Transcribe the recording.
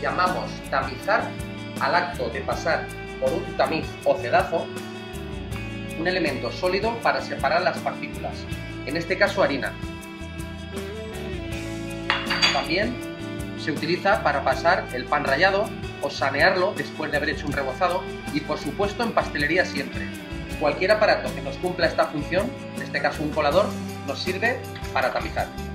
Llamamos tamizar al acto de pasar por un tamiz o cedazo un elemento sólido para separar las partículas, en este caso harina. También se utiliza para pasar el pan rallado o sanearlo después de haber hecho un rebozado y, por supuesto, en pastelería siempre. Cualquier aparato que nos cumpla esta función, en este caso un colador, nos sirve para tamizar.